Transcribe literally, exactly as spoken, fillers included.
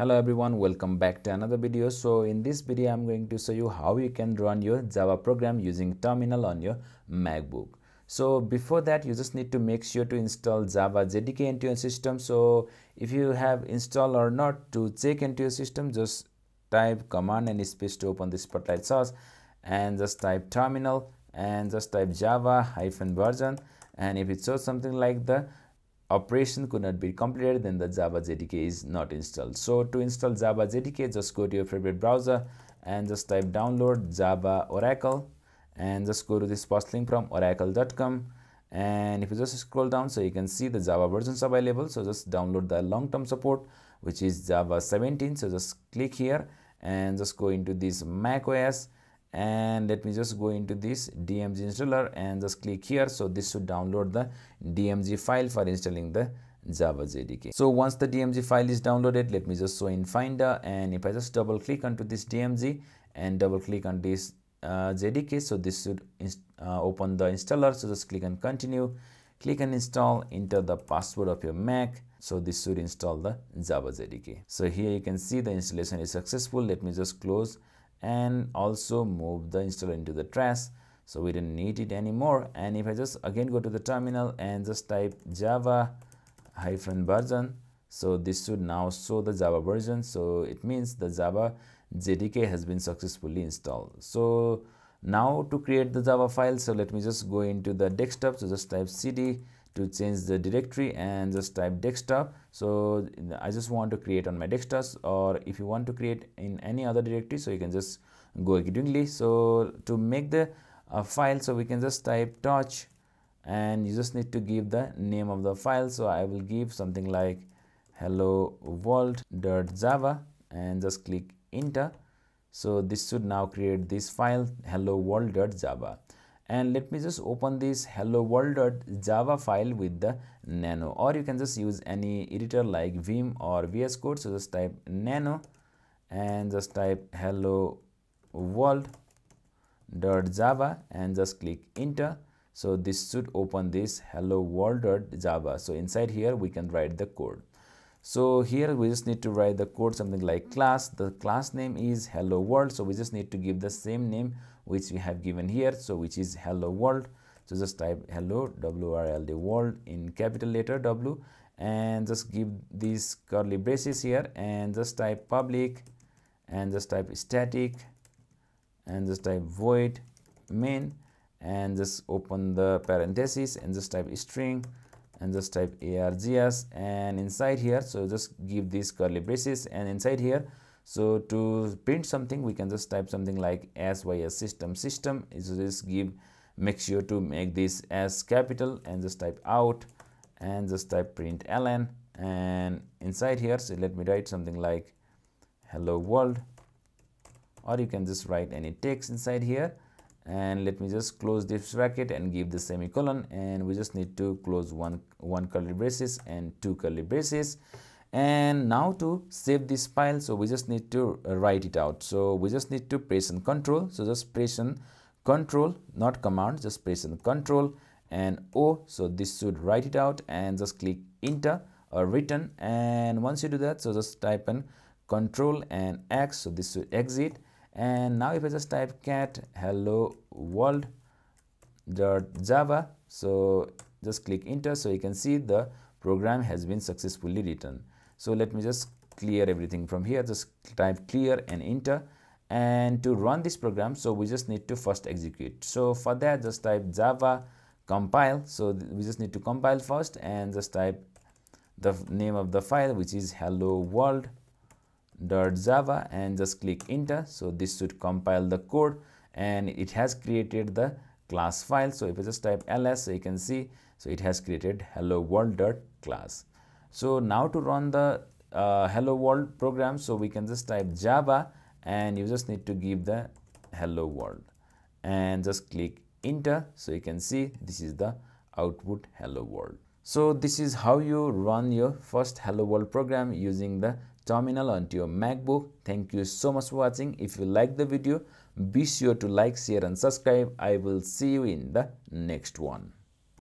Hello everyone, welcome back to another video. So in this video I'm going to show you how you can run your Java program using terminal on your MacBook. So before that, you just need to make sure to install Java J D K into your system. So if you have installed or not, to check into your system, just type command and space to open the spotlight source and just type terminal and just type Java hyphen version, and if it shows something like the operation could not be completed, then the Java J D K is not installed. So to install Java J D K, just go to your favorite browser and just type download Java Oracle and just go to this first link from oracle dot com, and if you just scroll down, so you can see the Java versions available. So just download the long-term support, which is Java seventeen. So just click here and just go into this macOS, and let me just go into this D M G installer and just click here. So this should download the D M G file for installing the Java J D K. So once the D M G file is downloaded, let me just show in Finder, and if I just double click onto this D M G and double click on this uh, J D K, so this should uh, open the installer. So just click on continue, click on install, enter the password of your Mac. So this should install the Java J D K. So here you can see the installation is successful. Let me just close and also move the installer into the trash, so we don't need it anymore. And if I just again go to the terminal and just type Java hyphen version, so this should now show the Java version. So it means the Java J D K has been successfully installed. So now to create the Java file, so let me just go into the desktop. So just type cd to change the directory and just type desktop. So I just want to create on my desktop, or if you want to create in any other directory, so you can just go accordingly. So to make the uh, file, so we can just type touch, and you just need to give the name of the file. So I will give something like hello world dot java and just click enter. So this should now create this file hello world dot java. And let me just open this hello world dot java file with the nano, or you can just use any editor like Vim or V S Code. So just type nano and just type hello world dot java and just click enter. So this should open this hello world dot java. So inside here we can write the code. So here we just need to write the code, something like class. The class name is hello world, so we just need to give the same name which we have given here, so which is hello world. So just type hello W R L D world in capital letter W, and just give these curly braces here, and just type public, and just type static, and just type void main, and just open the parenthesis, and just type string, and just type args, and inside here, so just give these curly braces, and inside here, so to print something, we can just type something like sys system system. So just give, make sure to make this as capital, and just type out, and just type println, and inside here, so let me write something like hello world, or you can just write any text inside here. And let me just close this bracket and give the semicolon, and we just need to close one one curly braces and two curly braces. And now to save this file, so we just need to write it out. So we just need to press and control, so just press and control, not command, just press and control and O. So this should write it out, and just click enter or return. And once you do that, so just type in control and X, so this should exit. And now if I just type cat hello world dot java, so just click enter, so you can see the program has been successfully written. So let me just clear everything from here, just type clear and enter. And to run this program, so we just need to first execute. So for that, just type java compile, so we just need to compile first, and just type the name of the file, which is hello world dot java, and just click enter. So this should compile the code, and it has created the class file. So if I just type ls, so you can see, so it has created hello world dot class. So now to run the uh, hello world program, so we can just type java, and you just need to give the hello world, and just click enter. So you can see this is the output hello world. So this is how you run your first hello world program using the terminal onto your MacBook. Thank you so much for watching. If you like the video, be sure to like, share and subscribe. I will see you in the next one.